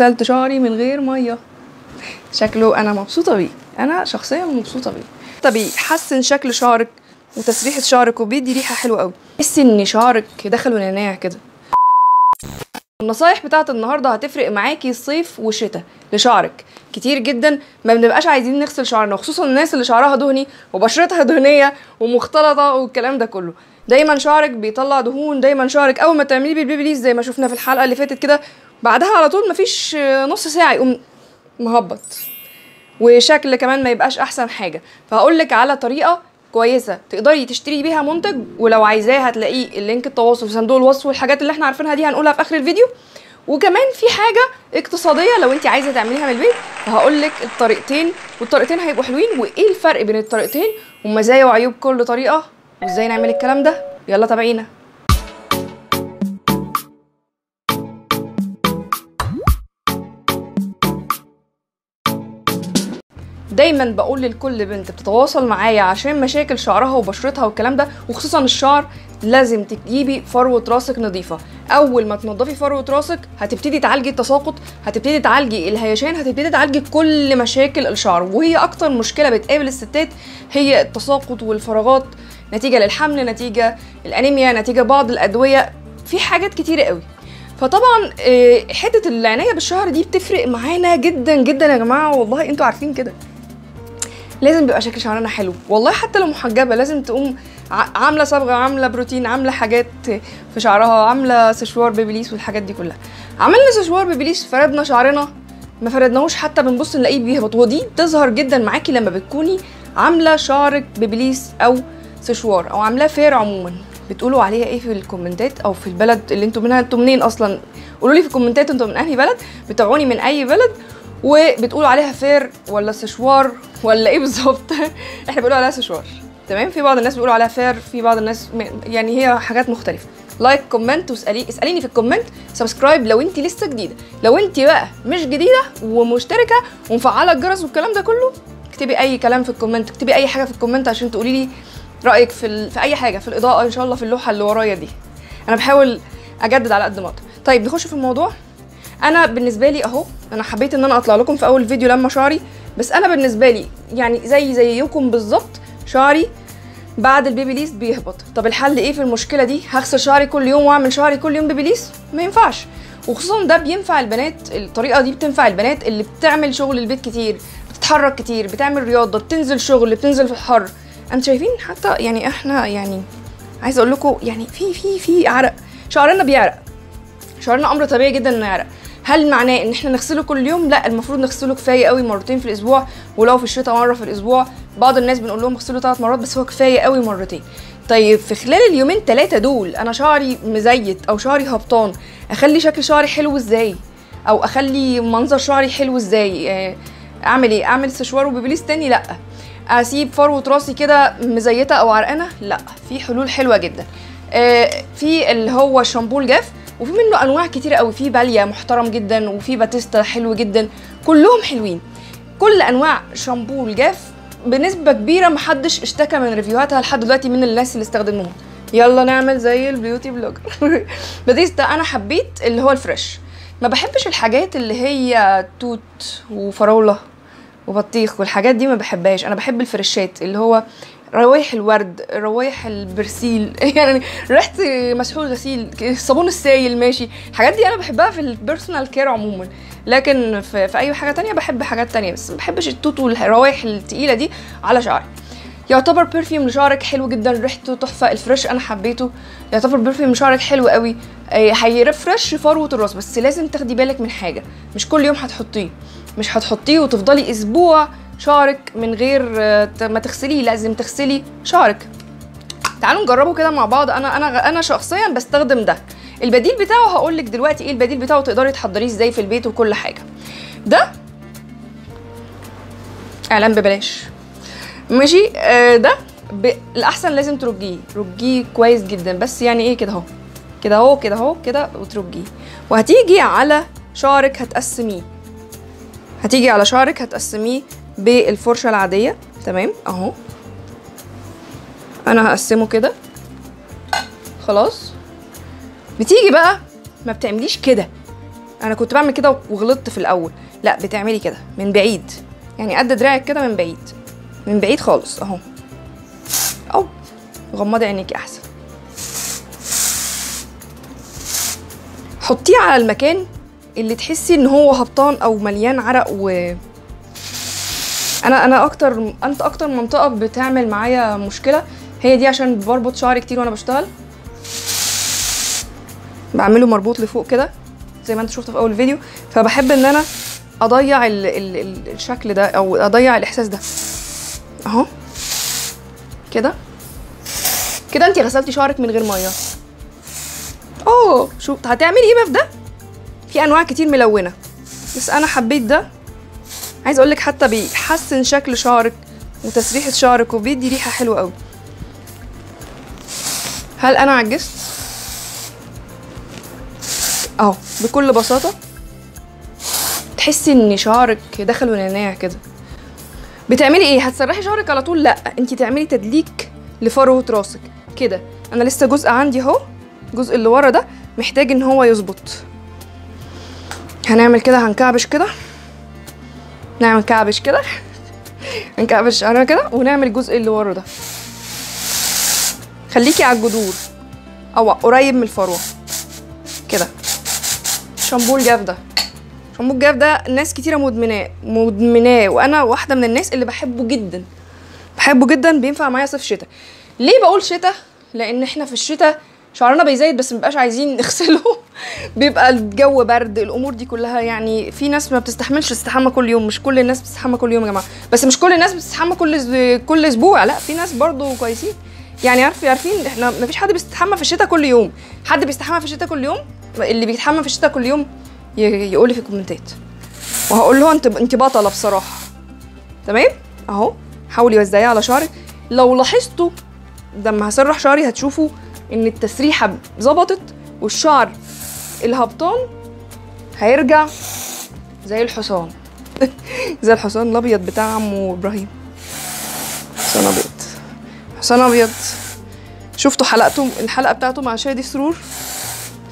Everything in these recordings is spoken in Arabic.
غسلت شعري من غير ميه، شكله انا مبسوطه بيه، انا شخصيا مبسوطه بيه. طب بيحسن شكل شعرك وتسريحه شعرك وبيدي ريحه حلوه قوي، تحسي ان شعرك دخل ونعناع كده. النصايح بتاعت النهارده هتفرق معاكي صيف وشتاء لشعرك كتير جدا. ما بنبقاش عايزين نغسل شعرنا، وخصوصا الناس اللي شعرها دهني وبشرتها دهنيه ومختلطه والكلام ده كله. دايما شعرك بيطلع دهون، دايما شعرك اول ما تعمليه بالبيبليس زي ما شفنا في الحلقه اللي فاتت كده، بعدها على طول مفيش نص ساعه يقوم مهبط، وشكل كمان ما يبقاش احسن حاجه. فهقولك على طريقه كويسه تقدري تشتري بيها منتج، ولو عايزاه هتلاقيه اللينك التواصل في صندوق الوصف، والحاجات اللي احنا عارفينها دي هنقولها في اخر الفيديو. وكمان في حاجه اقتصاديه لو انت عايزه تعمليها من البيت، فهقولك الطريقتين، والطريقتين هيبقوا حلوين، وايه الفرق بين الطريقتين ومزايا وعيوب كل طريقه وازاي نعمل الكلام ده. يلا تابعينا. دايما بقول لكل بنت بتتواصل معايا عشان مشاكل شعرها وبشرتها والكلام ده، وخصوصا الشعر، لازم تجيبي فروه راسك نظيفه. اول ما تنضفي فروه راسك هتبتدي تعالجي التساقط، هتبتدي تعالجي الهيشان، هتبتدي تعالجي كل مشاكل الشعر. وهي اكتر مشكله بتقابل الستات هي التساقط والفراغات، نتيجه للحمل، نتيجه الانيميا، نتيجه بعض الادويه، في حاجات كتيره قوي. فطبعا حته العنايه بالشعر دي بتفرق معانا جدا جدا يا جماعه، والله انتوا عارفين كده. لازم بيبقى شكل شعرنا حلو، والله حتى لو محجبه لازم تقوم عامله صبغه، عامله بروتين، عامله حاجات في شعرها، عامله سشوار بيبليس والحاجات دي كلها. عملنا سشوار بيبليس، فردنا شعرنا، ما فردناهوش حتى بنبص نلاقيه بيهبط، ودي بتظهر جدا معاكي لما بتكوني عامله شعرك بيبليس او سشوار او عاملاه فير. عموما بتقولوا عليها ايه في الكومنتات او في البلد اللي انتوا منها؟ انتوا منين اصلا؟ قولوا لي في الكومنتات انتوا من انهي بلد، بتابعوني من اي بلد، وبتقولوا عليها فير ولا سشوار ولا ايه بالظبط؟ احنا بنقول عليها سشوار، تمام؟ في بعض الناس بيقولوا عليها فير، في بعض الناس يعني هي حاجات مختلفه. لايك، كومنت، اساليني في الكومنت، سبسكرايب لو انت لسه جديده. لو انت بقى مش جديده ومشتركه ومفعله الجرس والكلام ده كله، اكتبي اي كلام في الكومنت، اكتبي اي حاجه في الكومنت عشان تقولي لي رايك في اي حاجه، في الاضاءه ان شاء الله، في اللوحه اللي ورايا دي. انا بحاول اجدد على قد ما اقدر. طيب نخش في الموضوع. انا بالنسبه لي اهو، انا حبيت ان انا اطلع لكم في اول فيديو لما شعري، بس انا بالنسبه لي يعني زيكم بالظبط، شعري بعد البيبليس بيهبط. طب الحل ايه في المشكله دي؟ هغسل شعري كل يوم واعمل شعري كل يوم بيبليس؟ ما ينفعش. وخصوصا ده بينفع البنات، الطريقه دي بتنفع البنات اللي بتعمل شغل البيت كتير، بتتحرك كتير، بتعمل رياضه، بتنزل شغل، بتنزل في الحر. انتوا شايفين حتى يعني احنا يعني عايز اقول لكم يعني في عرق، شعرنا بيعرق، شعرنا امر طبيعي جدا انه يعرق. هل معناه ان احنا نغسله كل يوم؟ لا، المفروض نغسله كفايه قوي مرتين في الاسبوع، ولو في الشتاء مره في الاسبوع. بعض الناس بنقول لهم اغسله 3 مرات، بس هو كفايه قوي مرتين. طيب في خلال اليومين 3 دول انا شعري مزيت او شعري هبطان، اخلي شكل شعري حلو ازاي؟ او اخلي منظر شعري حلو ازاي؟ اعمل ايه؟ اعمل سشوار وبيبليس تاني؟ لا. اسيب فروه راسي كده مزيته او عرقانه؟ لا، في حلول حلوه جدا. في اللي هو الشامبو الجاف، وفي منه انواع كتير قوي، في باليا محترم جدا، وفي باتيستا حلو جدا، كلهم حلوين. كل انواع شامبو الجاف بنسبه كبيره محدش اشتكى من ريفيوهاتها لحد دلوقتي من الناس اللي استخدموها. يلا نعمل زي البيوتي بلوجر. باتيستا انا حبيت اللي هو الفريش، ما بحبش الحاجات اللي هي توت وفراوله وبطيخ والحاجات دي، ما بحبهاش. انا بحب الفريشات اللي هو روايح الورد، روايح البرسيل، يعني ريحه مسحول غسيل، الصابون السايل، ماشي. الحاجات دي انا بحبها في البيرسونال كير عموما، لكن في اي حاجه تانية بحب حاجات تانية، بس ما بحبش التوت والروايح التقيله دي على شعري. يعتبر برفيوم لشعرك حلو جدا، ريحته تحفه، الفريش انا حبيته، يعتبر برفيوم لشعرك حلو قوي، هيرفرش فروه الراس. بس لازم تاخدي بالك من حاجه، مش كل يوم هتحطيه، مش هتحطيه وتفضلي اسبوع شعرك من غير ما تغسليه، لازم تغسلي شعرك. تعالوا نجربه كده مع بعض. انا شخصيا بستخدم ده، البديل بتاعه هقولك دلوقتي ايه البديل بتاعه، تقدري تحضريه ازاي في البيت وكل حاجه. ده اعلان ببلاش، ماشي. ده الاحسن لازم ترجيه، رجيه كويس جدا، بس يعني ايه كده اهو، كده اهو، كده اهو، كده، وترجيه. وهتيجي على شعرك هتقسميه، هتيجي على شعرك هتقسميه بالفرشه العاديه، تمام؟ اهو انا هقسمه كده خلاص. بتيجي بقى ما بتعمليش كده، انا كنت بعمل كده وغلطت في الاول. لا، بتعملي كده من بعيد، يعني قد دراعك كده من بعيد، من بعيد خالص اهو. او غمضي عينيكي احسن، حطيه على المكان اللي تحسي ان هو هبطان او مليان عرق. و انت اكتر منطقه بتعمل معايا مشكله هي دي، عشان بربط شعري كتير وانا بشتغل، بعمله مربوط لفوق كده زي ما انت شفت في اول فيديو، فبحب ان انا اضيع الشكل ده او اضيع الاحساس ده اهو كده كده. انت غسلتي شعرك من غير ميه. اوه شو هتعملي ايه بقى في ده؟ في انواع كتير ملونه، بس انا حبيت ده. عايز اقولك حتى بيحسن شكل شعرك وتسريحه شعرك وبيدي ريحه حلوه قوي. هل انا عجزت؟ اهو بكل بساطه تحسي ان شعرك دخل ونعناع كده. بتعملي ايه؟ هتسرحي شعرك على طول؟ لا، انت تعملي تدليك لفروه راسك كده. انا لسه جزء عندي اهو، الجزء اللي ورا ده محتاج ان هو يظبط. هنعمل كده، هنكعبش كده، نعمل كعبش كده، هنكعبش شعرنا كده ونعمل الجزء اللي ورا ده. خليكي على الجذور او قريب من الفروه كده. شامبو الجاف ده، شامبو الجاف ده ناس كتيره مدمناه، وانا واحده من الناس اللي بحبه جدا. بينفع معايا صيف شتا. ليه بقول شتا؟ لان احنا في الشتا شعرنا بيزيد بس مبقاش عايزين نغسله بيبقى الجو برد، الامور دي كلها. يعني في ناس ما بتستحملش استحمى كل يوم، مش كل الناس بتستحمى كل يوم يا جماعه، بس مش كل الناس بتستحمى كل اسبوع. لا، في ناس برضو كويسين، يعني عارفين احنا مفيش حد بيستحمى في الشتاء كل يوم. حد بيستحمى في الشتاء كل يوم؟ اللي بيتحمى في الشتاء كل يوم يقول لي في الكومنتات، وهقول له انت بطله بصراحه. تمام اهو، حاولي وزعيه على شعرك. لو لاحظتوا لما هسرح شعري هتشوفوا ان التسريحه ظبطت، والشعر الهبطان هيرجع زي الحصان زي الحصان الابيض بتاع عمو ابراهيم. حصان ابيض شفتوا حلقته، الحلقه بتاعته مع شادي سرور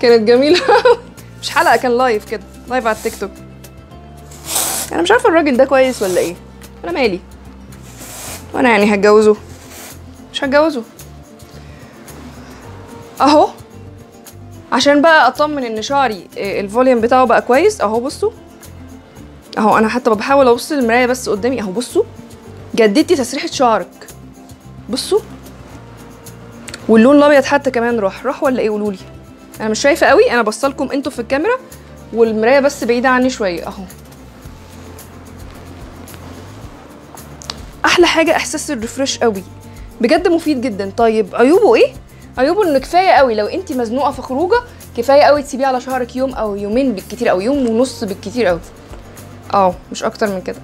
كانت جميله مش حلقه، كان لايف كده، لايف على التيك توك. انا مش عارفه الراجل ده كويس ولا ايه، انا مالي، وانا يعني هتجوزه مش هتجوزه اهو. عشان بقى اطمن ان شعري الفوليوم بتاعه بقى كويس اهو، بصوا اهو. انا حتى بحاول ابص للمرايه بس قدامي اهو، بصوا جددتي تسريحه شعرك، بصوا. واللون الابيض حتى كمان راح ولا ايه؟ قولولي، انا مش شايفه قوي، انا بصلكم انتوا في الكاميرا والمرايه بس بعيده عني شويه اهو. احلى حاجه احساس الريفريش قوي، بجد مفيد جدا. طيب عيوبه ايه؟ عيوبه انه كفايه قوي لو انت مزنوقه في خروجه، كفايه قوي تسيبيه على شعرك يوم او يومين بالكتير، او يوم ونص بالكتير قوي، مش اكتر من كده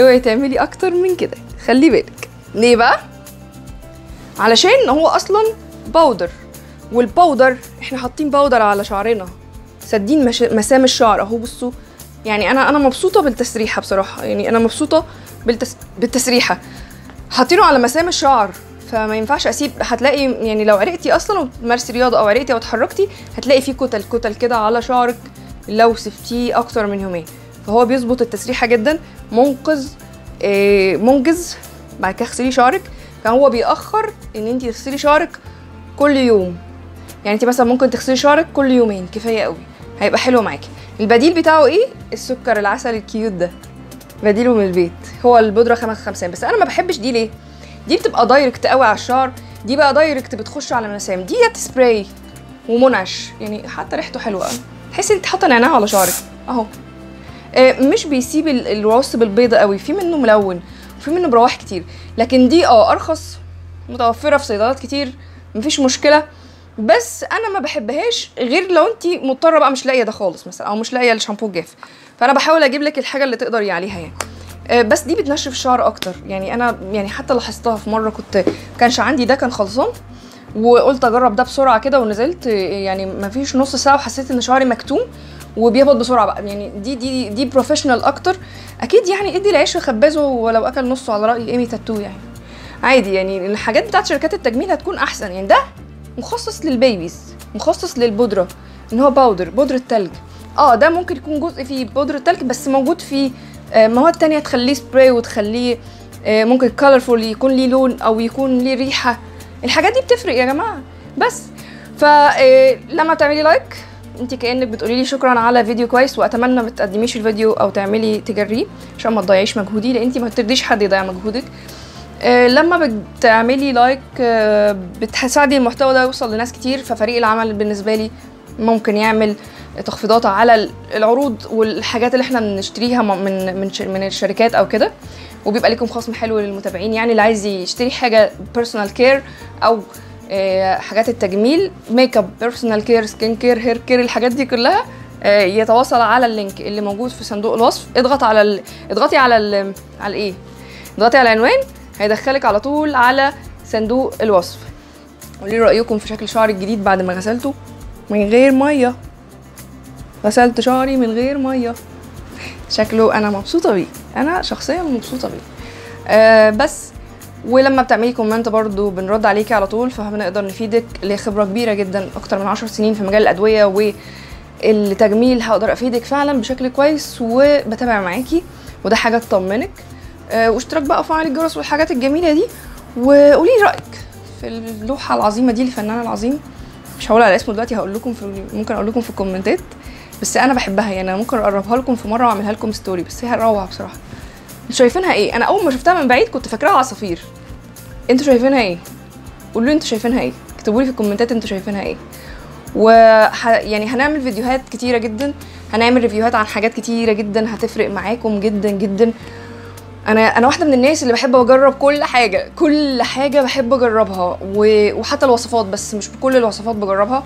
اوعي تعملي اكتر من كده، خلي بالك. ليه بقى؟ علشان هو اصلا باودر، والباودر احنا حاطين باودر على شعرنا، سادين مسام الشعر اهو، بصوا. يعني انا مبسوطه بالتسريحه بصراحه، يعني انا مبسوطه بالتسريحه، حاطينه على مسام الشعر، فما ينفعش اسيب. هتلاقي يعني لو عرقتي اصلا وبتمارسي رياضه او عرقتي او اتحركتي هتلاقي فيه كتل كده على شعرك لو سبتيه اكتر من يومين، فهو بيظبط التسريحه جدا، منقذ. بعد كده اغسلي شعرك، فهو بيأخر ان انت تغسلي شعرك كل يوم، يعني انت مثلا ممكن تغسلي شعرك كل يومين كفايه قوي، هيبقى حلو معاكي. البديل بتاعه ايه؟ السكر العسل الكيوت ده بديله من البيت، هو البودره 55، بس انا ما بحبش دي. ليه؟ دي بتبقى دايركت قوي على الشعر، دي بقى دايركت بتخش على المسام، دي سبراي ومنعش، يعني حتى ريحته حلوه قوي، تحسي انت حاطه نعناع على شعرك اهو. مش بيسيب الرواسب البيضه قوي، في منه ملون وفي منه برواح كتير، لكن دي ارخص، متوفره في صيدلات كتير، مفيش مشكله. بس انا ما بحبهاش غير لو انت مضطره بقى، مش لاقيه ده خالص مثلا، او مش لاقيه الشامبو الجاف، فانا بحاول اجيب لك الحاجه اللي تقدري عليها يعني. بس دي بتنشف الشعر اكتر، يعني انا يعني حتى لاحظتها في مره، كنت ما كانش عندي ده، كان خلصان، وقلت اجرب ده بسرعه كده، ونزلت يعني ما فيش نص ساعه وحسيت ان شعري مكتوم وبيهبط بسرعه بقى. يعني دي بروفيشنال اكتر اكيد، يعني ادي العيش خبازه ولو اكل نصه على راي ايمي تاتو، يعني عادي، يعني الحاجات بتاعت شركات التجميل هتكون احسن. يعني ده مخصص للبيبيز، مخصص للبودره، ان هو بودره تلج، ده ممكن يكون جزء فيه بودرة تلج بس موجود فيه مواد تانية تخليه سبراي وتخليه ممكن كلرفول، يكون ليه لون او يكون ليه ريحة. الحاجات دي بتفرق يا جماعة. بس فلما تعملي لايك انت كأنك بتقولي لي شكرا على فيديو كويس، واتمنى ما تقدميش الفيديو او تعملي تجريه عشان ما تضيعيش مجهودي، لان انت ما بترضيش حد يضيع مجهودك. لما بتعملي لايك بتساعدي المحتوى ده يوصل لناس كتير، ففريق العمل بالنسبة لي ممكن يعمل تخفيضات على العروض والحاجات اللي احنا بنشتريها من الشركات او كده، وبيبقى لكم خصم حلو للمتابعين. يعني اللي عايز يشتري حاجه بيرسونال كير او حاجات التجميل، ميك اب، بيرسونال كير، سكين كير، هير كير، الحاجات دي كلها يتواصل على اللينك اللي موجود في صندوق الوصف. اضغطي على العنوان، هيدخلك على طول على صندوق الوصف. قولي رايكم في شكل شعري الجديد بعد ما غسلته من غير ميه. غسلت شعري من غير ميه، شكله انا مبسوطه بيه، انا شخصيا مبسوطه بيه. بس ولما بتعملي كومنت برضو بنرد عليكي على طول، فهنقدر نفيدك. ليه خبره كبيره جدا، اكتر من 10 سنين في مجال الادويه والتجميل، هقدر افيدك فعلا بشكل كويس وبتابع معاكي، وده حاجه تطمنك. واشتراك بقى وفعل الجرس والحاجات الجميله دي. وقولي رايك في اللوحه العظيمه دي للفنانه العظيم، مش هقول على اسمه دلوقتي، هقول لكم ممكن اقول لكم في الكومنتات، بس انا بحبها يعني، انا ممكن اقربها لكم في مره واعملها لكم ستوري، بس هي روعه بصراحه. انتوا شايفينها ايه؟ انا اول ما شفتها من بعيد كنت فاكراها عصافير. انتوا شايفينها ايه؟ قولوا لي انتوا شايفينها ايه، اكتبوا لي في الكومنتات انتوا شايفينها ايه. يعني هنعمل فيديوهات كتيره جدا، هنعمل ريفيوهات عن حاجات كتيره جدا هتفرق معاكم جدا جدا. انا واحده من الناس اللي بحب اجرب كل حاجه بحب اجربها، وحتى الوصفات، بس مش بكل الوصفات بجربها.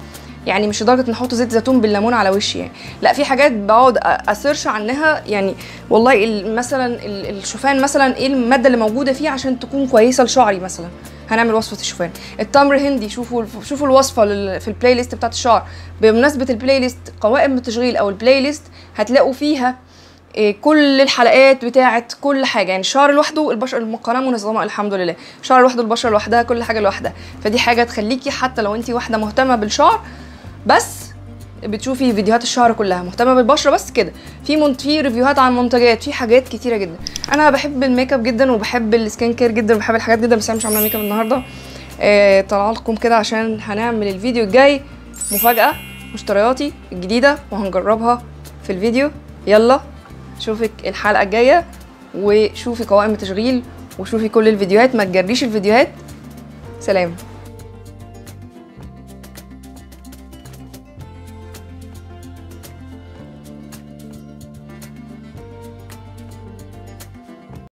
يعني مش لدرجه ان احط زيت زيتون بالليمون على وشي يعني، لا، في حاجات بقعد اسيرش عنها. يعني والله مثلا الشوفان، مثلا ايه الماده اللي موجوده فيه عشان تكون كويسه لشعري، مثلا هنعمل وصفه الشوفان. التمر هندي، شوفوا الوصفه في البلاي ليست بتاعت الشعر. بمناسبه البلاي ليست، قوائم التشغيل او البلاي ليست هتلاقوا فيها كل الحلقات بتاعت كل حاجه. يعني الشعر لوحده، البشره، المقارنه منظمه الحمد لله، الشعر لوحده، البشره لوحدها، كل حاجه لوحدها. فدي حاجه تخليكي حتى لو انت واحده مهتمه بالشعر بس بتشوفي فيديوهات الشعر كلها، مهتمه بالبشره بس كده، في ريفيوهات عن منتجات، في حاجات كتيره جدا. انا بحب الميك اب جدا، وبحب السكين كير جدا، وبحب الحاجات جدا، بس انا مش عامله ميك اب النهارده. طالعه لكم كده عشان هنعمل الفيديو الجاي مفاجاه، مشترياتي الجديده وهنجربها في الفيديو. يلا شوفك الحلقه الجايه، وشوفي قوائم التشغيل، وشوفي كل الفيديوهات، ما تجريش الفيديوهات. سلام.